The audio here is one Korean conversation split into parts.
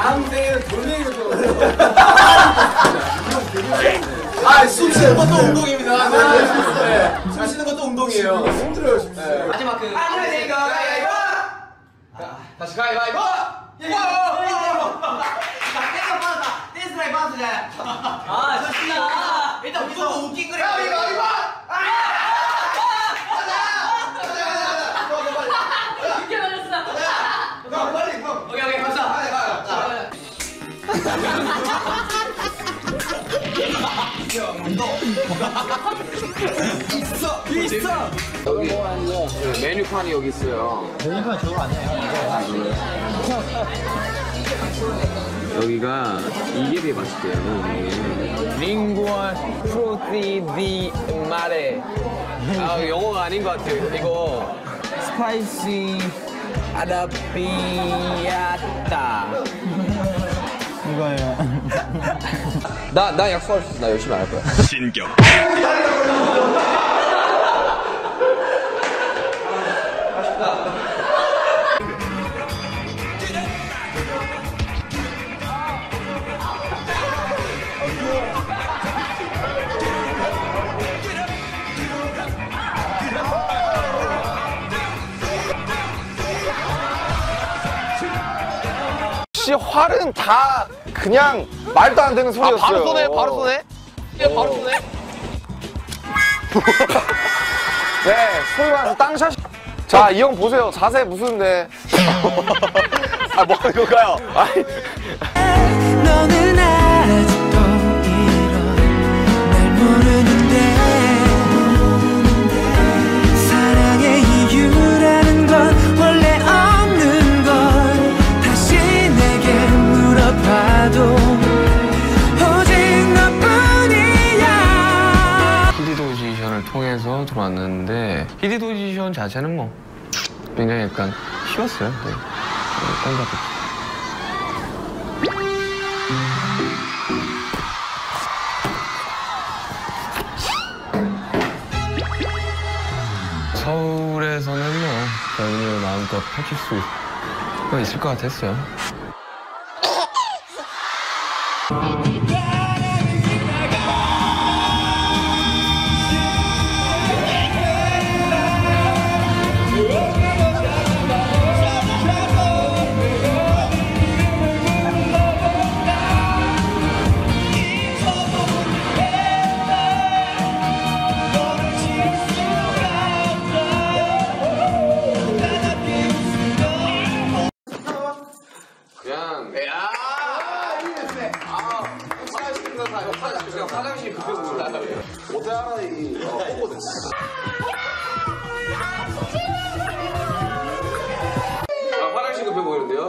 다음 생에는 돌멩이로 아, 숨 쉬는 것도 운동입니다. 네. 숨 쉬는 것도 운동이에요. 힘들어요, 숨 쉬는 거. 마지막 그. 하늘 내가 가위바위보! 다시 가위바위보! 댄스 라이브 하자. 아, 좋습니다. 일단 무조건 웃긴 거래. 가위바위보! 있어! 있어! 여기 메뉴판이 여기 있어요. 메뉴판 저거 아니에요? 여기가 이게 되게 맛있대요. lingua frutti di mare. 아, 영어가 아닌 것 같아요. 이거 스파이시 아라비아타. 나 약속할 수 있어. 나 열심히 안 할 거야. 신경. 활은 다 그냥 말도 안 되는 소리였어요. 아, 바로 쏘네, 바로 쏘네. 네, 바로 쏘네. 네, 소위 말해서 땅샷. 자, 이 형 보세요. 자세 무슨 데. 아, 뭐 하는 건가요? 아니. 너는 아직도 이런 날 모르는데 사랑의 이유라는 건 원래 없는 걸 다시 내게 물어봐도 통해서 들어왔는데 히디도지션 자체는 뭐 굉장히 약간 쉬웠어요. 네. 서울에서는 뭐 여러분을 마음껏 펼칠 수 있을 것 같았어요. 화장실 급해 몰라요. 모델 하나 이 홍보됐어. 아, 화장실 급해 보이는데요?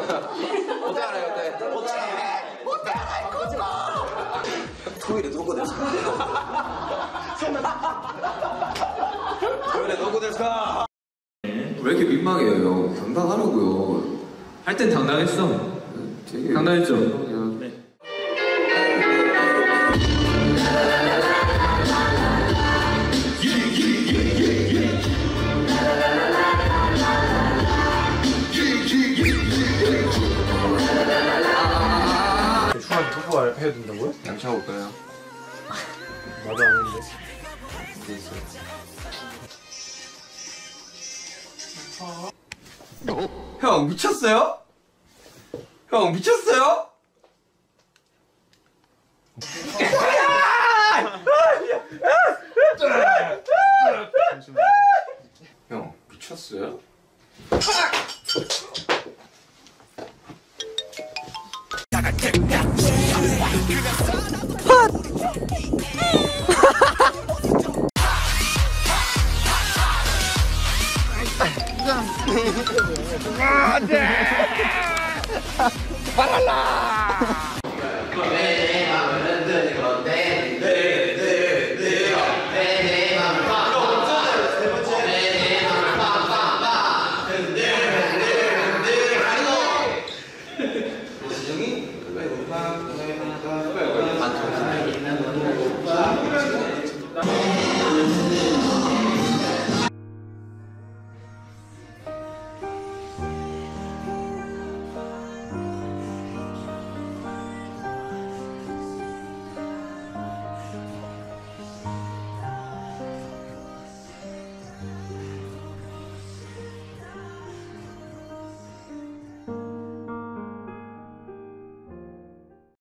모델 하나 일단 모델 하나 이거 하지 마. 토요일에 도고데스카. 토요일에 도고데스카. 왜 이렇게 민망해요, 형? 당당하라고요. 할 땐 당당했어. 되게 당당했죠. 해야 된다고요? 양치하고 올까요? 나도 안 했는데 어디 있어요? 형 미쳤어요? 형 미쳤어요? 형 미쳤어요? 아, 안 돼! 빨라!